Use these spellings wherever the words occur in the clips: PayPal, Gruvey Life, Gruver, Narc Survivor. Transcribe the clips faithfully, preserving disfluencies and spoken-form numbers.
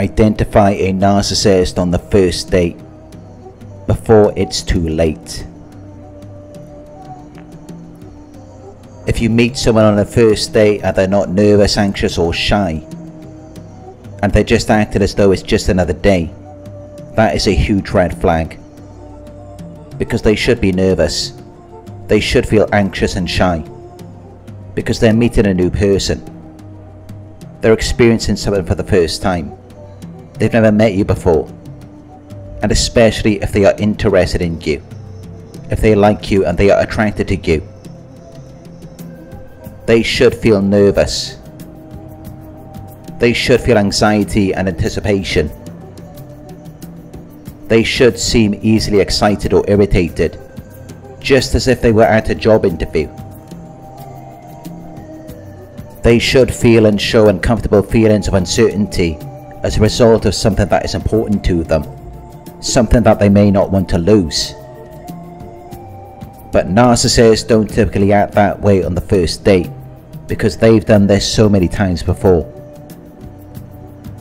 Identify a narcissist on the first date before it's too late. If you meet someone on the first date and they're not nervous, anxious or shy, and they just acted as though it's just another day, that is a huge red flag. Because they should be nervous, they should feel anxious and shy, because they're meeting a new person. They're experiencing someone for the first time. They've never met you before. And especially if they are interested in you, if they like you and they are attracted to you, they should feel nervous. They should feel anxiety and anticipation. They should seem easily excited or irritated, just as if they were at a job interview. They should feel and show uncomfortable feelings of uncertainty as a result of something that is important to them, something that they may not want to lose. But narcissists don't typically act that way on the first date, because they've done this so many times before.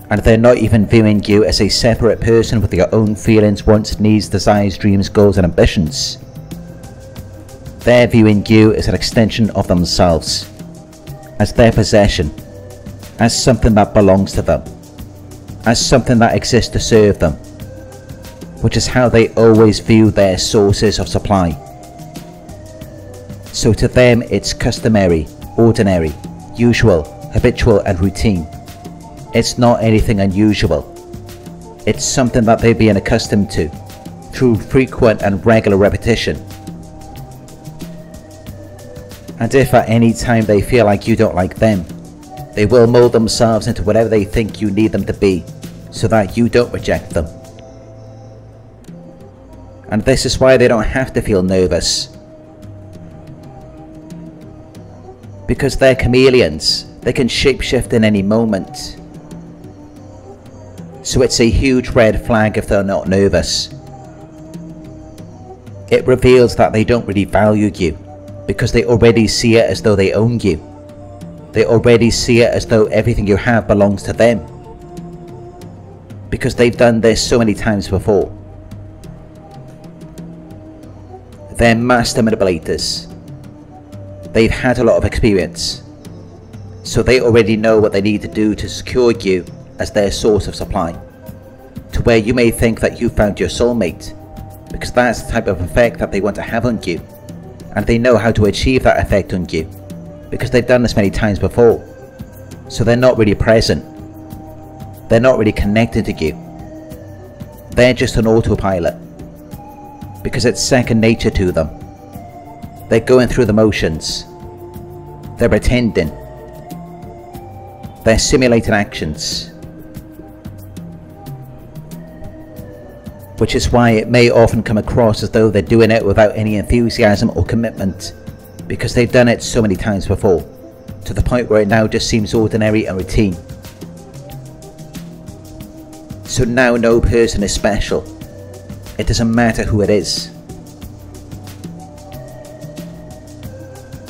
And they're not even viewing you as a separate person with your own feelings, wants, needs, desires, dreams, goals and ambitions. They're viewing you as an extension of themselves, as their possession, as something that belongs to them, as something that exists to serve them, which is how they always view their sources of supply. So to them it's customary, ordinary, usual, habitual and routine. It's not anything unusual. It's something that they've been accustomed to, through frequent and regular repetition. And if at any time they feel like you don't like them, they will mould themselves into whatever they think you need them to be, so that you don't reject them. And this is why they don't have to feel nervous. Because they're chameleons, they can shapeshift in any moment. So it's a huge red flag if they're not nervous. It reveals that they don't really value you, because they already see it as though they own you. They already see it as though everything you have belongs to them, because they've done this so many times before. They're master manipulators. They've had a lot of experience, so they already know what they need to do to secure you as their source of supply, to where you may think that you found your soulmate, because that's the type of effect that they want to have on you. And they know how to achieve that effect on you, because they've done this many times before. So they're not really present. They're not really connected to you. They're just on autopilot, because it's second nature to them. They're going through the motions. They're pretending. They're simulating actions. Which is why it may often come across as though they're doing it without any enthusiasm or commitment, because they've done it so many times before, to the point where it now just seems ordinary and routine. So now no person is special. It doesn't matter who it is.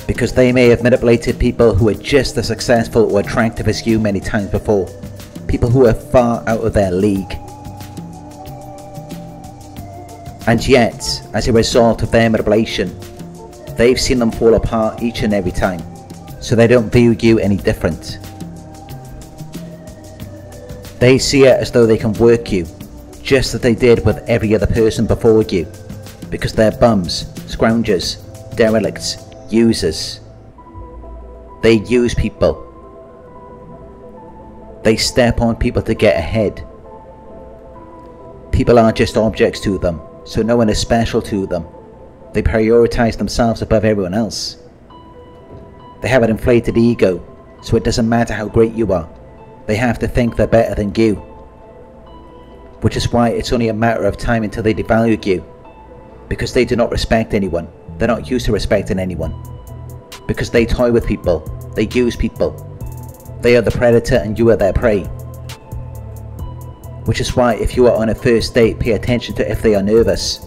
Because they may have manipulated people who are just as successful or attractive as you many times before, people who are far out of their league. And yet, as a result of their manipulation, they've seen them fall apart each and every time, so they don't view you any different. They see it as though they can work you, just as they did with every other person before you, because they're bums, scroungers, derelicts, users. They use people. They step on people to get ahead. People are just objects to them. So no one is special to them. They prioritize themselves above everyone else. They have an inflated ego, so it doesn't matter how great you are. They have to think they're better than you. Which is why it's only a matter of time until they devalue you. Because they do not respect anyone. They're not used to respecting anyone. Because they toy with people. They use people. They are the predator and you are their prey. Which is why if you are on a first date, pay attention to if they are nervous.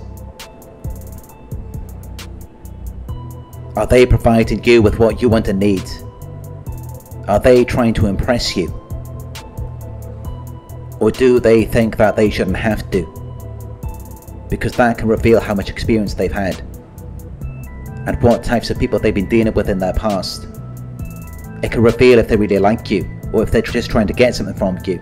Are they providing you with what you want and need? Are they trying to impress you? Or do they think that they shouldn't have to? Because that can reveal how much experience they've had and what types of people they've been dealing with in their past. It can reveal if they really like you or if they're just trying to get something from you.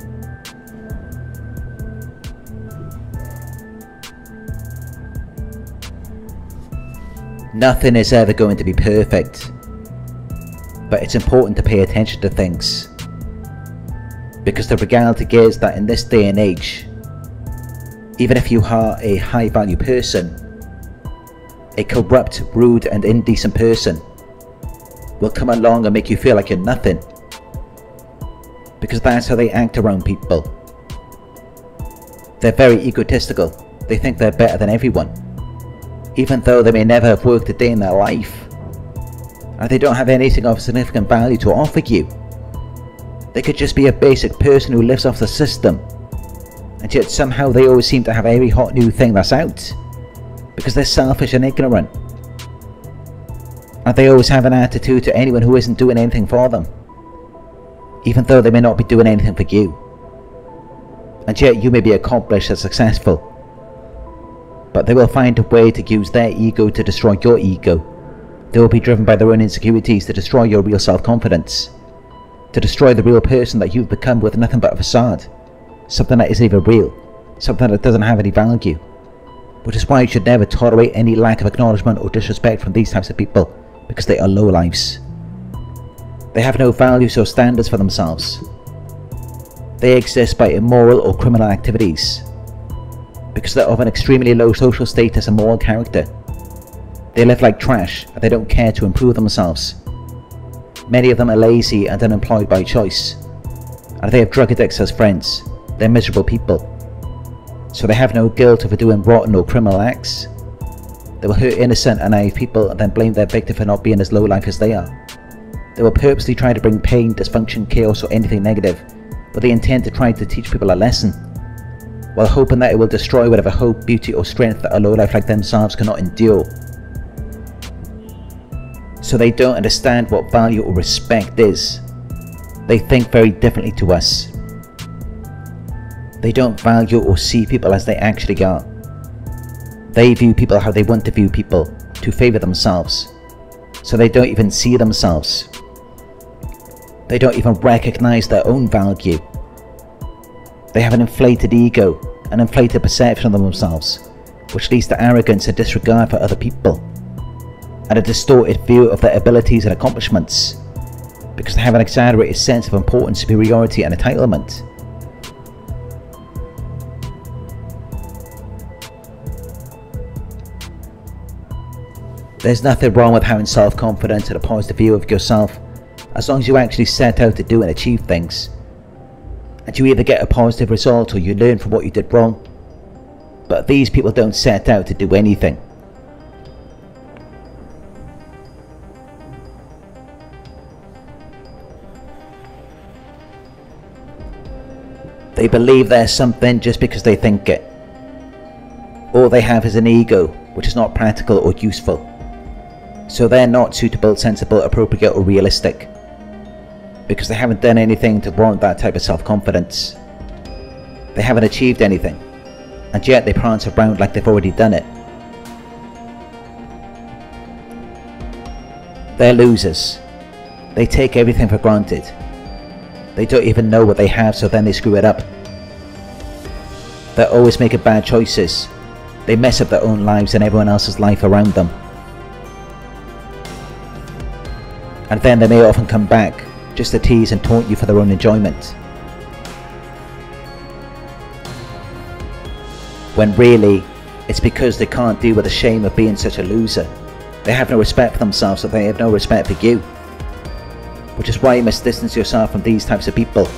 Nothing is ever going to be perfect, but it's important to pay attention to things, because the reality is that in this day and age, even if you are a high value person, a corrupt, rude and indecent person will come along and make you feel like you're nothing, because that's how they act around people. They're very egotistical, they think they're better than everyone, even though they may never have worked a day in their life, and they don't have anything of significant value to offer you. They could just be a basic person who lives off the system, and yet somehow they always seem to have every hot new thing that's out, because they're selfish and ignorant, and they always have an attitude to anyone who isn't doing anything for them, even though they may not be doing anything for you, and yet you may be accomplished and successful. But they will find a way to use their ego to destroy your ego. They will be driven by their own insecurities to destroy your real self-confidence, to destroy the real person that you've become with nothing but a facade, something that isn't even real, something that doesn't have any value. Which is why you should never tolerate any lack of acknowledgement or disrespect from these types of people, because they are lowlifes. They have no values or standards for themselves. They exist by immoral or criminal activities, because they're of an extremely low social status and moral character. They live like trash and they don't care to improve themselves. Many of them are lazy and unemployed by choice, and they have drug addicts as friends. They're miserable people, so they have no guilt for doing rotten or criminal acts. They will hurt innocent and naive people and then blame their victim for not being as low life as they are. They will purposely try to bring pain, dysfunction, chaos or anything negative, but they intend to try to teach people a lesson, while hoping that it will destroy whatever hope, beauty or strength that a lowlife like themselves cannot endure. So they don't understand what value or respect is. They think very differently to us. They don't value or see people as they actually are. They view people how they want to view people, to favour themselves. So they don't even see themselves. They don't even recognise their own value. They have an inflated ego, an inflated perception of themselves, which leads to arrogance and disregard for other people, and a distorted view of their abilities and accomplishments, because they have an exaggerated sense of importance, superiority and entitlement. There's nothing wrong with having self-confidence and a positive view of yourself, as long as you actually set out to do and achieve things. And you either get a positive result or you learn from what you did wrong. But these people don't set out to do anything. They believe there's something just because they think it. All they have is an ego, which is not practical or useful. So they're not suitable, sensible, appropriate or realistic, because they haven't done anything to warrant that type of self-confidence. They haven't achieved anything, and yet they prance around like they've already done it. They're losers. They take everything for granted. They don't even know what they have, so then they screw it up. They're always making bad choices. They mess up their own lives and everyone else's life around them. And then they may often come back just to tease and taunt you for their own enjoyment, when really it's because they can't deal with the shame of being such a loser. They have no respect for themselves, so they have no respect for you, which is why you must distance yourself from these types of people.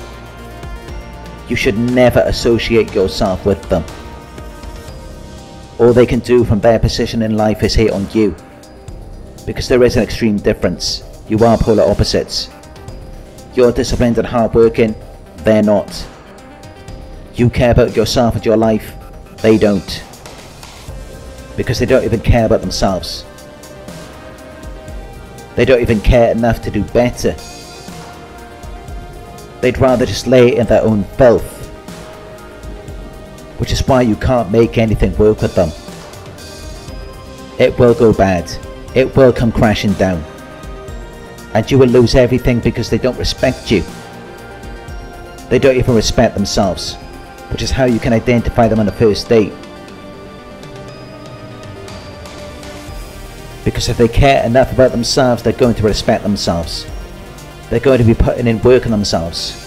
You should never associate yourself with them. All they can do from their position in life is hate on you, because there is an extreme difference. You are polar opposites. You're disciplined and hard-working, they're not. You care about yourself and your life, they don't. Because they don't even care about themselves. They don't even care enough to do better. They'd rather just lay in their own filth which is why you can't make anything work with them. It will go bad, it will come crashing down, and you will lose everything because they don't respect you. They don't even respect themselves, which is how you can identify them on the first date. Because if they care enough about themselves, they're going to respect themselves. They're going to be putting in work on themselves.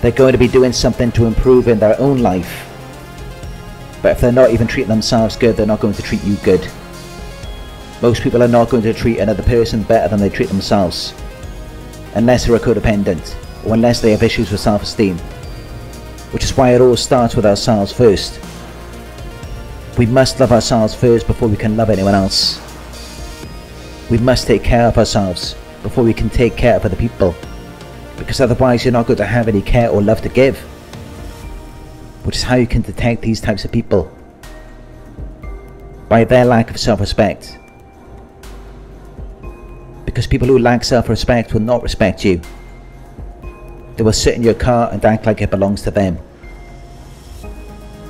They're going to be doing something to improve in their own life. But if they're not even treating themselves good, they're not going to treat you good. Most people are not going to treat another person better than they treat themselves. Unless they're a codependent, or unless they have issues with self-esteem. Which is why it all starts with ourselves first. We must love ourselves first before we can love anyone else. We must take care of ourselves before we can take care of other people. Because otherwise you're not going to have any care or love to give. Which is how you can detect these types of people. By their lack of self-respect. Because people who lack self-respect will not respect you. They will sit in your car and act like it belongs to them.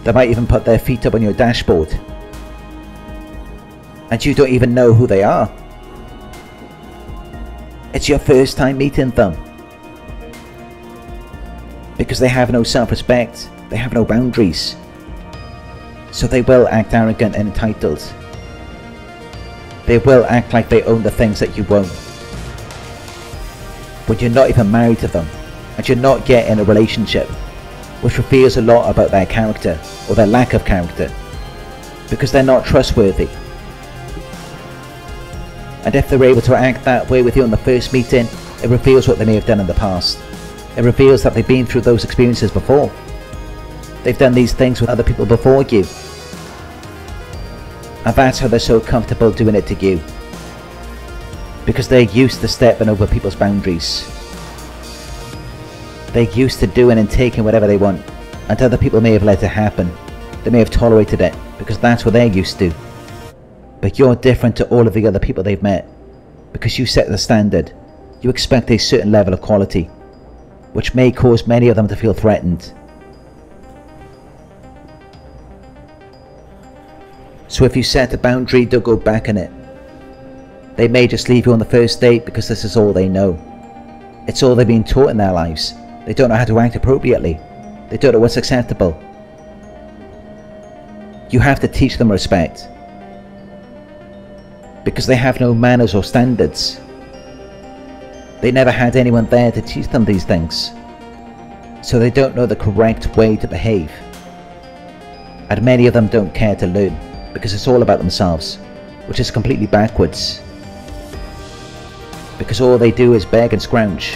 They might even put their feet up on your dashboard. And you don't even know who they are. It's your first time meeting them. Because they have no self-respect, they have no boundaries. So they will act arrogant and entitled. They will act like they own the things that you won't. When you're not even married to them, and you're not yet in a relationship, which reveals a lot about their character, or their lack of character, because they're not trustworthy. And if they're able to act that way with you on the first meeting, it reveals what they may have done in the past. It reveals that they've been through those experiences before. They've done these things with other people before you. And that's how they're so comfortable doing it to you. Because they're used to stepping over people's boundaries. They're used to doing and taking whatever they want, and other people may have let it happen. They may have tolerated it, because that's what they're used to. But you're different to all of the other people they've met, because you set the standard. You expect a certain level of quality, which may cause many of them to feel threatened. So if you set a boundary, they'll go back on it. They may just leave you on the first date because this is all they know. It's all they've been taught in their lives. They don't know how to act appropriately. They don't know what's acceptable. You have to teach them respect. Because they have no manners or standards. They never had anyone there to teach them these things. So they don't know the correct way to behave. And many of them don't care to learn, because it's all about themselves, which is completely backwards. Because all they do is beg and scrounge.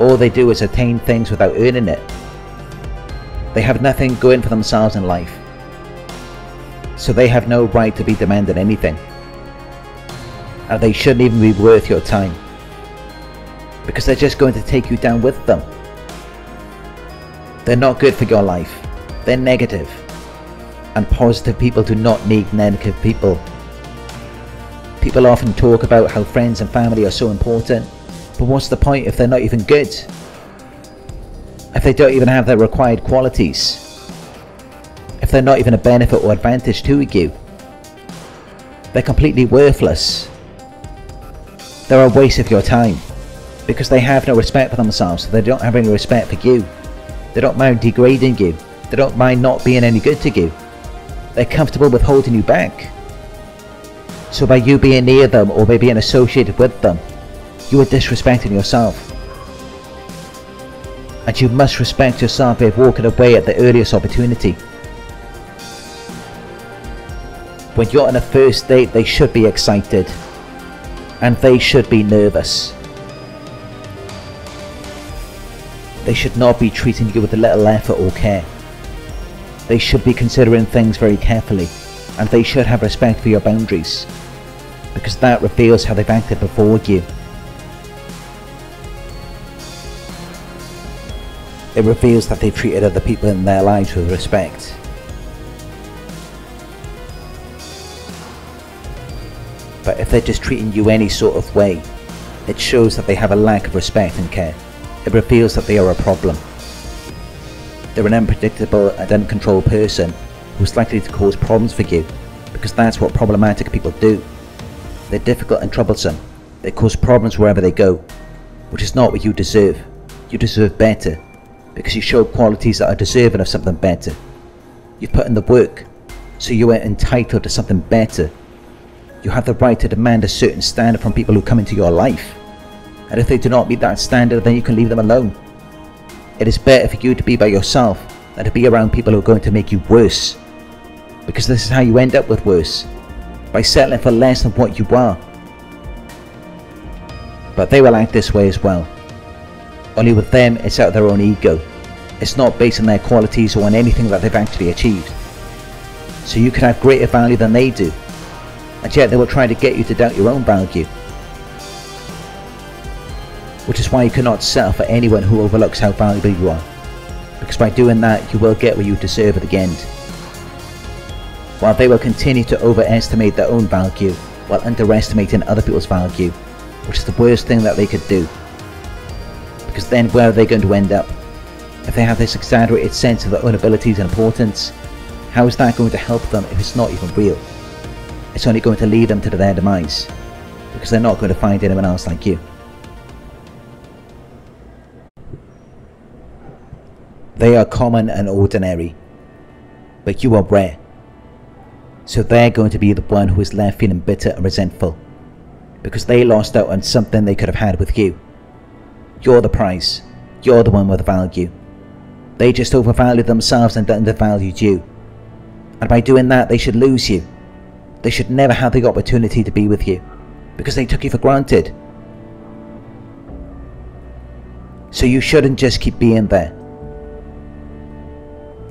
All they do is attain things without earning it. They have nothing going for themselves in life. So they have no right to be demanding anything. And they shouldn't even be worth your time. Because they're just going to take you down with them. They're not good for your life. They're negative. And positive people do not need negative people. People often talk about how friends and family are so important. But what's the point if they're not even good? If they don't even have their required qualities? If they're not even a benefit or advantage to you? They're completely worthless. They're a waste of your time. Because they have no respect for themselves, so they don't have any respect for you. They don't mind degrading you. They don't mind not being any good to you. They're comfortable with holding you back. So by you being near them, or by being associated with them, you are disrespecting yourself. And you must respect yourself by walking away at the earliest opportunity. When you're on a first date, they should be excited. And they should be nervous. They should not be treating you with a little effort or care. They should be considering things very carefully. And they should have respect for your boundaries. Because that reveals how they've acted before you. It reveals that they've treated other people in their lives with respect. But if they're just treating you any sort of way, it shows that they have a lack of respect and care. It reveals that they are a problem. They're an unpredictable and uncontrolled person who's likely to cause problems for you, because that's what problematic people do. They're difficult and troublesome. They cause problems wherever they go, which is not what you deserve. You deserve better, because you show qualities that are deserving of something better. You've put in the work, so you are entitled to something better. You have the right to demand a certain standard from people who come into your life, and if they do not meet that standard, then you can leave them alone. It is better for you to be by yourself than to be around people who are going to make you worse, because this is how you end up with worse, by settling for less than what you are. But they will act this way as well, only with them it's out of their own ego. It's not based on their qualities or on anything that they've actually achieved. So you can have greater value than they do, and yet they will try to get you to doubt your own value, which is why you cannot settle for anyone who overlooks how valuable you are, because by doing that you will get what you deserve at the end, while they will continue to overestimate their own value while underestimating other people's value, which is the worst thing that they could do. Because then where are they going to end up? If they have this exaggerated sense of their own abilities and importance, how is that going to help them if it's not even real? It's only going to lead them to their demise, because they're not going to find anyone else like you. They are common and ordinary, but you are rare. So they're going to be the one who is left feeling bitter and resentful, because they lost out on something they could have had with you. You're the prize. You're the one with value. They just overvalued themselves and undervalued you. And by doing that, they should lose you. They should never have the opportunity to be with you, because they took you for granted. So you shouldn't just keep being there.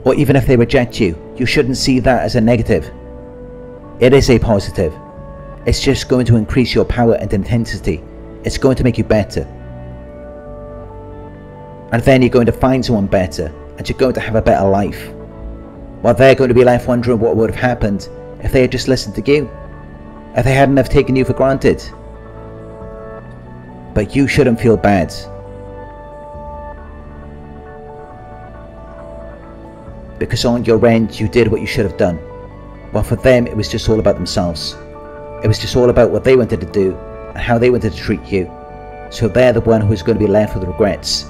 Or even if they reject you, you shouldn't see that as a negative. It is a positive. It's just going to increase your power and intensity. It's going to make you better. And then you're going to find someone better, and you're going to have a better life. While they're going to be left wondering what would have happened if they had just listened to you, if they hadn't have taken you for granted. But you shouldn't feel bad, because on your end you did what you should have done, while for them it was just all about themselves. It was just all about what they wanted to do and how they wanted to treat you. So they're the one who's going to be left with regrets,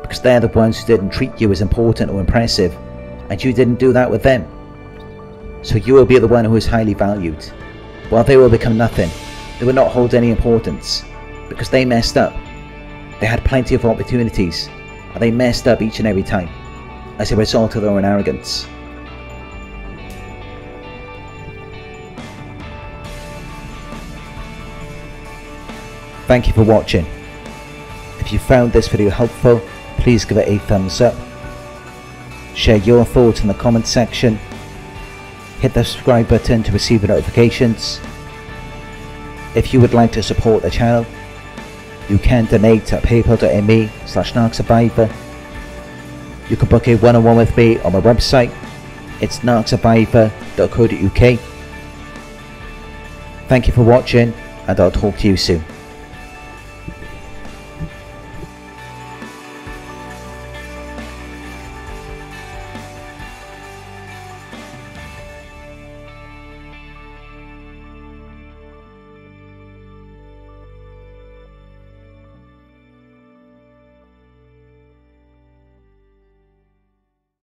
because they're the ones who didn't treat you as important or impressive, and you didn't do that with them. So you will be the one who is highly valued, while they will become nothing. They will not hold any importance, because they messed up. They had plenty of opportunities, and they messed up each and every time, as a result of their own arrogance. Thank you for watching. If you found this video helpful, please give it a thumbs up, share your thoughts in the comment section, hit the subscribe button to receive notifications. If you would like to support the channel, you can donate at paypal.me slash narcsurvivor. You can book a one-on-one with me on my website, it's narc survivor dot co dot U K. Thank you for watching, and I'll talk to you soon.